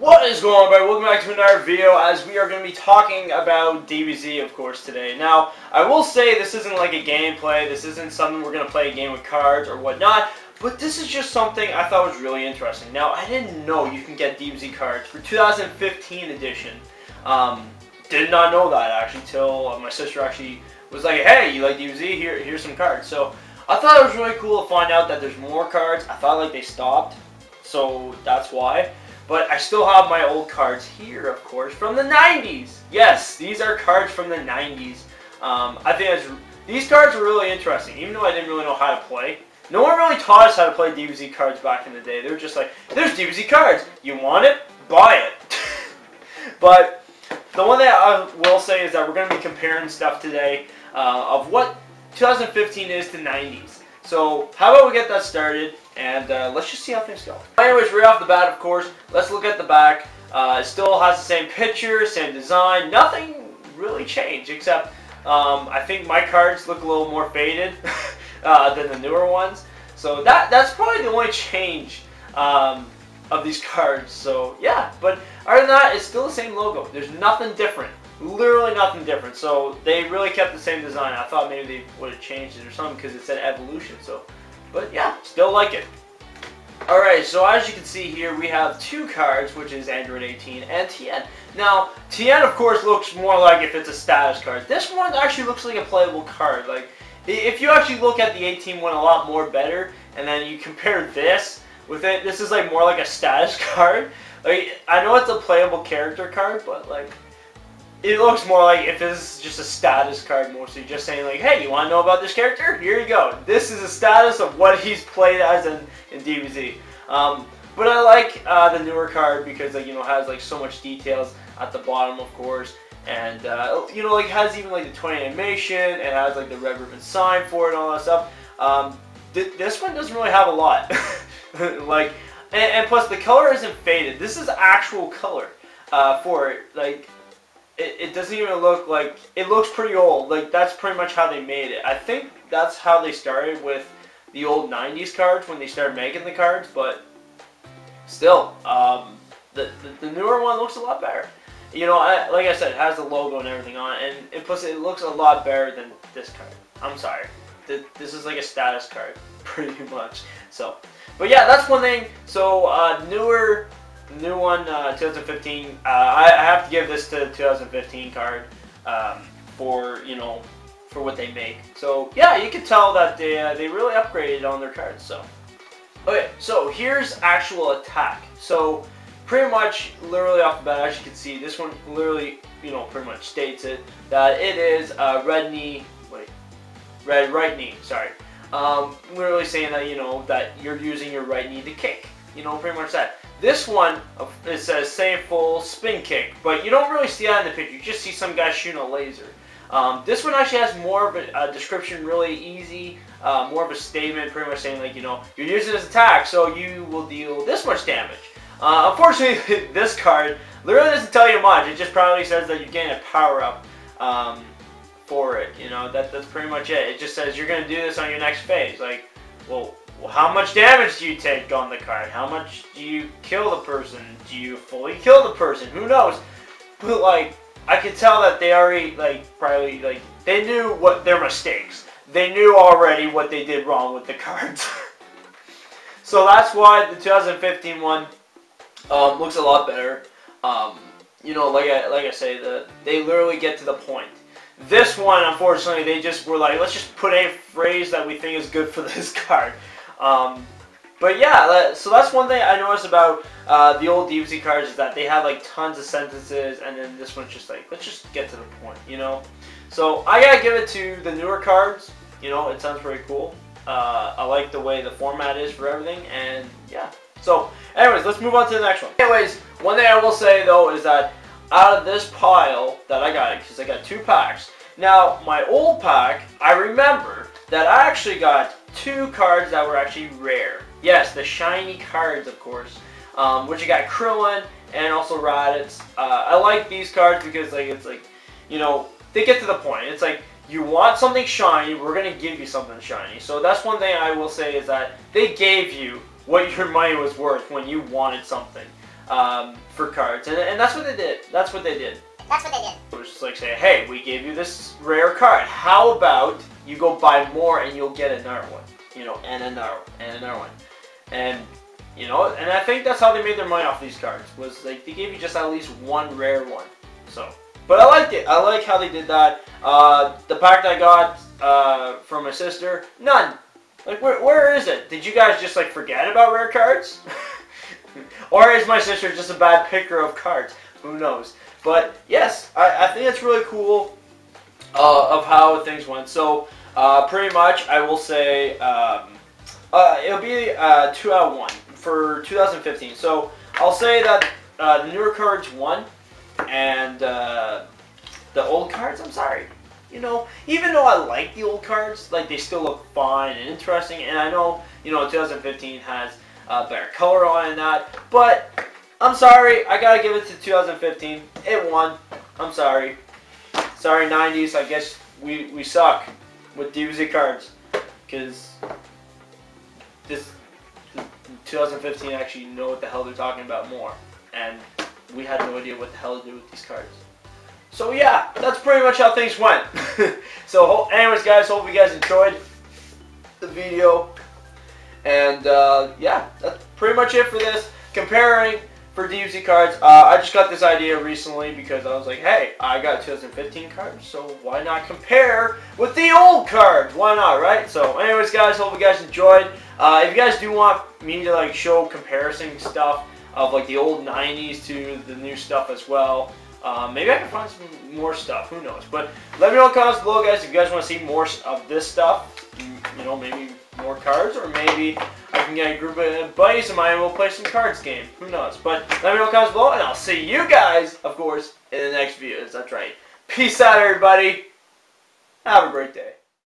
What is going on, everybody? Welcome back to another video, as we are going to be talking about DBZ, of course, today. Now, I will say this isn't like a gameplay, this isn't something we're going to play a game with cards or whatnot, but this is just something I thought was really interesting. Now, I didn't know you can get DBZ cards for 2015 edition. Did not know that, actually, till my sister actually was like, hey, you like DBZ? Here's some cards. So, I thought it was really cool to find out that there's more cards. I thought, like, they stopped, so that's why. But I still have my old cards here, of course, from the 90s. Yes, these are cards from the 90s. I think these cards are really interesting, even though I didn't really know how to play. No one really taught us how to play DBZ cards back in the day. They were just like, there's DBZ cards. You want it? Buy it. But the one that I will say is that we're going to be comparing stuff today of what 2015 is to 90s. So how about we get that started, and let's just see how things go. Anyways, right off the bat, of course, let's look at the back. It still has the same picture, same design, nothing really changed, except I think my cards look a little more faded than the newer ones. So that's probably the only change of these cards. So yeah, but other than that, it's still the same logo. There's nothing different. Literally nothing different. So they really kept the same design. I thought maybe they would have changed it or something because it said evolution. So, but yeah, still like it. Alright, so as you can see here, we have two cards, which is Android 18 and Tien. Now, Tien, of course, looks more like if it's a status card. This one actually looks like a playable card. Like, if you actually look at the 18 one a lot more better, and then you compare this with it, this is like more like a status card. Like, I know it's a playable character card, but like, it looks more like if this is just a status card, mostly just saying like, hey, you want to know about this character? Here you go. This is a status of what he's played as in DBZ. But I like the newer card because, like, you know, it has like so much details at the bottom, of course, and you know, like, has even like the 20 animation, and has like the red ribbon sign for it and all that stuff. This one doesn't really have a lot. Like, and plus the color isn't faded. This is actual color for it. Like, it doesn't even look like, it looks pretty old. Like, that's pretty much how they made it. I think that's how they started with the old 90s cards when they started making the cards, but still, the newer one looks a lot better. You know, like I said, it has the logo and everything on it, and plus it looks a lot better than this card. I'm sorry. This is like a status card, pretty much. So, but yeah, that's one thing. So, new one, 2015. I have to give this to the 2015 card for, you know, for what they make. So yeah, you can tell that they really upgraded on their cards. So okay, so here's actual attack. So pretty much, literally off the bat, as you can see, this one literally, you know, pretty much states it that it is red right knee. Sorry, literally saying that, you know, that you're using your right knee to kick. You know, pretty much that. This one, it says same full spin kick, but you don't really see that in the picture. You just see some guy shooting a laser. This one actually has more of a description, really easy, more of a statement, pretty much saying like, you know, you're using this attack, so you will deal this much damage. Unfortunately, this card literally doesn't tell you much. It just probably says that you're getting a power up for it. You know, that's pretty much it. It just says you're going to do this on your next phase. Like, well, how much damage do you take on the card? How much do you kill the person? Do you fully kill the person? Who knows? But like, I could tell that they already, like, probably, like, they knew what their mistakes. They knew already what they did wrong with the cards. So that's why the 2015 one looks a lot better. You know, like I say, they literally get to the point. This one, unfortunately, they just were like, let's just put a phrase that we think is good for this card. But yeah, so that's one thing I noticed about the old DBZ cards is that they had like tons of sentences, and then this one's just like, let's just get to the point, you know? So I gotta give it to the newer cards. You know, it sounds pretty cool. I like the way the format is for everything, and yeah. So anyways, let's move on to the next one. Anyways, one thing I will say though is that out of this pile that I got, because I got two packs. Now, my old pack, I remember that I actually got two cards that were actually rare. Yes, the shiny cards, of course, which you got Krillin and also Raditz. I like these cards because, like, it's like, you know, they get to the point. It's like, you want something shiny, we're going to give you something shiny. So that's one thing I will say is that they gave you what your money was worth when you wanted something. for cards, and that's what they did. It was just like saying, hey, we gave you this rare card. How about you go buy more and you'll get another one, you know, and another one, and another one. And, you know, and I think that's how they made their money off these cards, was like they gave you just at least one rare one. So, but I liked it. I like how they did that. The pack that I got from my sister, none. Like, where is it? Did you guys just, like, forget about rare cards? Or is my sister just a bad picker of cards? Who knows? But, yes, I think it's really cool of how things went. So, pretty much, I will say, it'll be 2 out of 1 for 2015. So, I'll say that the newer cards won, and the old cards, I'm sorry. You know, even though I like the old cards, like, they still look fine and interesting, and I know, you know, 2015 has better color on and that, but I'm sorry, I gotta give it to 2015. It won. I'm sorry. Sorry, 90s, I guess we suck with DBZ cards, because this 2015 actually know what the hell they're talking about more, and we had no idea what the hell to do with these cards. So yeah, that's pretty much how things went. So anyways guys, hope you guys enjoyed the video. And yeah, that's pretty much it for this. Comparing for DBZ cards, I just got this idea recently because I was like, hey, I got 2015 cards, so why not compare with the old cards? Why not, right? So anyways guys, hope you guys enjoyed. If you guys do want me to like show comparison stuff of like the old 90s to the new stuff as well, maybe I can find some more stuff, who knows. But let me know in the comments below guys if you guys want to see more of this stuff, you know, maybe more cards, or maybe I can get a group of buddies of mine and we'll play some cards game, who knows. But let me know in the comments below and I'll see you guys, of course, in the next videos. That's right. Peace out everybody. Have a great day.